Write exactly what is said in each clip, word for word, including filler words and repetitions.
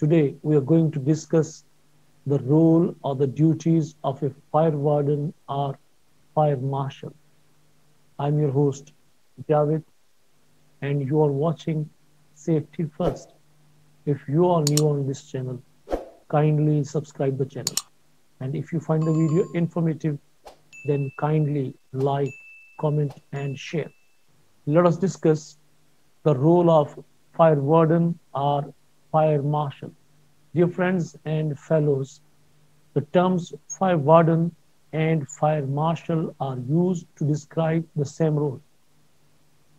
Today, we are going to discuss the role or the duties of a fire warden or fire marshal. I'm your host, David, and you are watching Safety First. If you are new on this channel, kindly subscribe the channel. And if you find the video informative, then kindly like, comment, and share. Let us discuss the role of fire warden or fire marshal. Dear friends and fellows, the terms fire warden and fire marshal are used to describe the same role.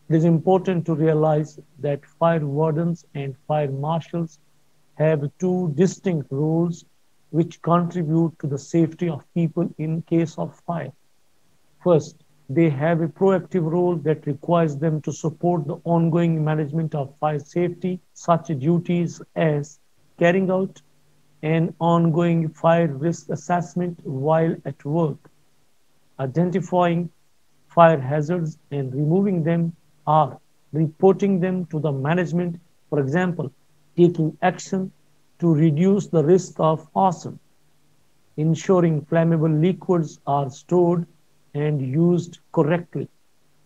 It is important to realize that fire wardens and fire marshals have two distinct roles which contribute to the safety of people in case of fire. First, they have a proactive role that requires them to support the ongoing management of fire safety, such duties as carrying out an ongoing fire risk assessment while at work, identifying fire hazards and removing them, or reporting them to the management, for example, taking action to reduce the risk of arson, ensuring flammable liquids are stored and used correctly,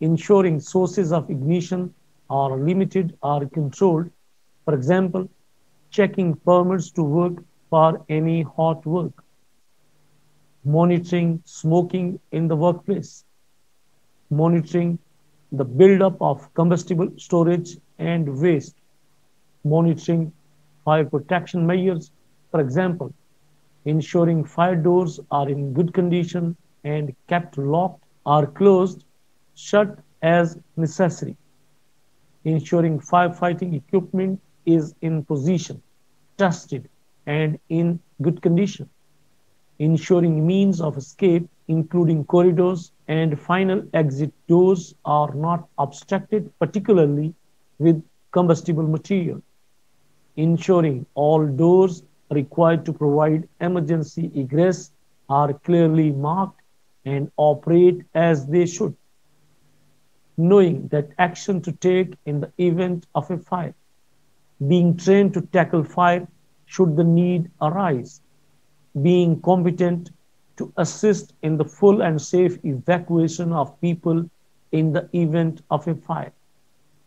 ensuring sources of ignition are limited or controlled, for example, checking permits to work for any hot work, monitoring smoking in the workplace, monitoring the buildup of combustible storage and waste, monitoring fire protection measures, for example, ensuring fire doors are in good condition and kept locked or closed, shut as necessary, ensuring firefighting equipment is in position, tested and in good condition, ensuring means of escape, including corridors and final exit doors, are not obstructed, particularly with combustible material, ensuring all doors required to provide emergency egress are clearly marked and operate as they should, knowing that action to take in the event of a fire, being trained to tackle fire should the need arise, being competent to assist in the full and safe evacuation of people in the event of a fire.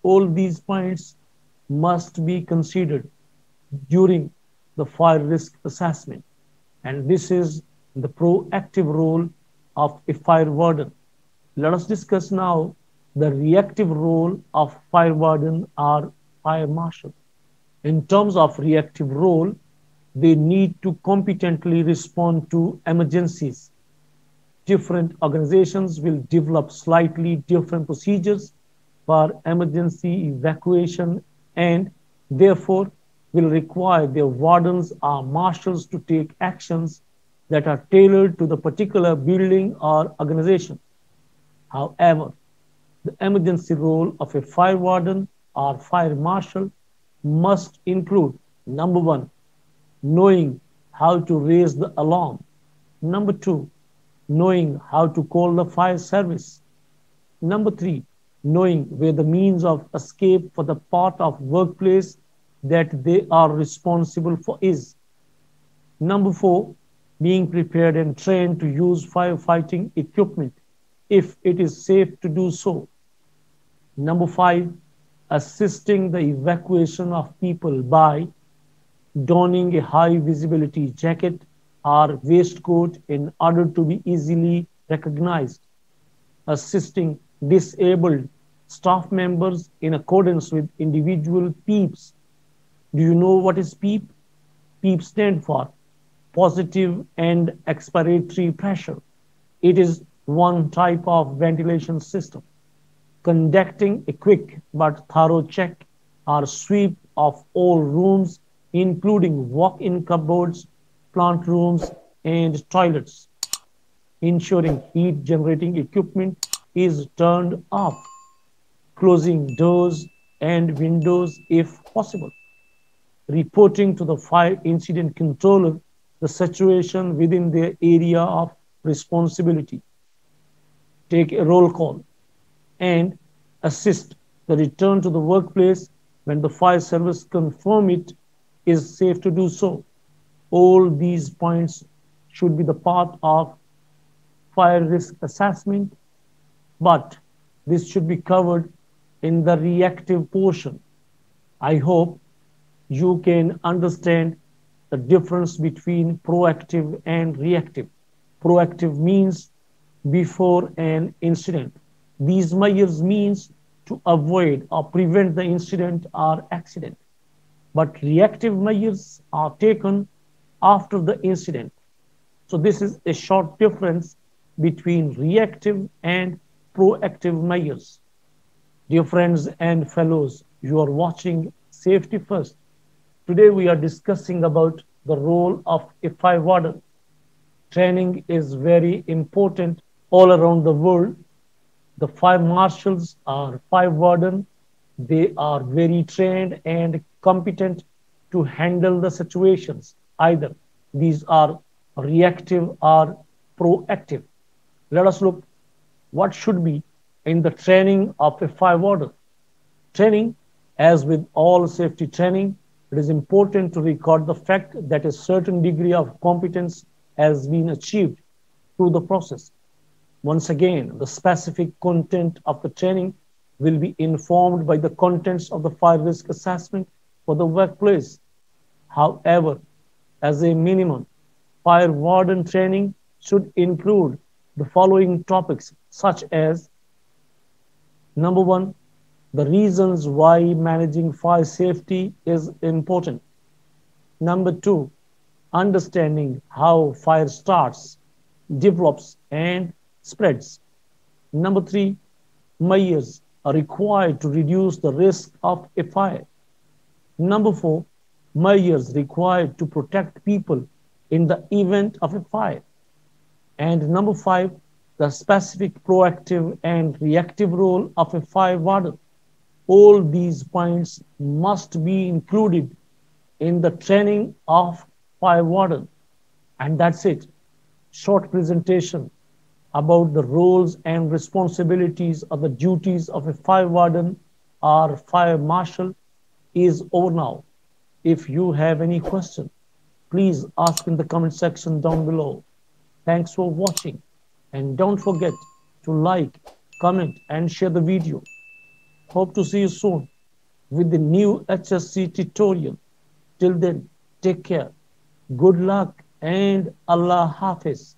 All these points must be considered during the fire risk assessment, and this is the proactive role of a fire warden. Let us discuss now the reactive role of fire warden or fire marshal. In terms of reactive role, they need to competently respond to emergencies. Different organizations will develop slightly different procedures for emergency evacuation and therefore will require their wardens or marshals to take actions that are tailored to the particular building or organization. However, the emergency role of a fire warden or fire marshal must include, number one, knowing how to raise the alarm, number two, knowing how to call the fire service, number three, knowing where the means of escape for the part of workplace that they are responsible for is, number four, being prepared and trained to use firefighting equipment if it is safe to do so, number five, assisting the evacuation of people by donning a high visibility jacket or waistcoat in order to be easily recognized, assisting disabled staff members in accordance with individual PEEPs. Do you know what is PEEP? PEEP stands for positive and expiratory pressure. It is one type of ventilation system. Conducting a quick but thorough check or sweep of all rooms, including walk-in cupboards, plant rooms, and toilets. Ensuring heat-generating equipment is turned off. Closing doors and windows if possible. Reporting to the fire incident controller the situation within their area of responsibility. Take a roll call and assist the return to the workplace when the fire service confirm it is safe to do so. All these points should be the part of fire risk assessment, but this should be covered in the reactive portion. I hope you can understand the difference between proactive and reactive. Proactive means before an incident. These measures means to avoid or prevent the incident or accident. But reactive measures are taken after the incident. So this is a short difference between reactive and proactive measures. Dear friends and fellows, you are watching Safety First. Today we are discussing about the role of a fire warden. Training is very important all around the world. The fire marshals are fire warden. They are very trained and competent to handle the situations. Either these are reactive or proactive. Let us look what should be in the training of a fire warden. Training, as with all safety training, it is important to record the fact that a certain degree of competence has been achieved through the process. Once again, the specific content of the training will be informed by the contents of the fire risk assessment for the workplace. However, as a minimum, fire warden training should include the following topics, such as: number one, the reasons why managing fire safety is important. Number two, understanding how fire starts, develops, and spreads. Number three, measures are required to reduce the risk of a fire. Number four, measures required to protect people in the event of a fire. And number five, the specific proactive and reactive role of a fire warden. All these points must be included in the training of fire warden. And that's it. Short presentation about the roles and responsibilities of the duties of a fire warden or fire marshal is over now. If you have any question, please ask in the comment section down below. Thanks for watching. And don't forget to like, comment, and share the video. Hope to see you soon with the new H S E tutorial. Till then, take care. Good luck and Allah Hafiz.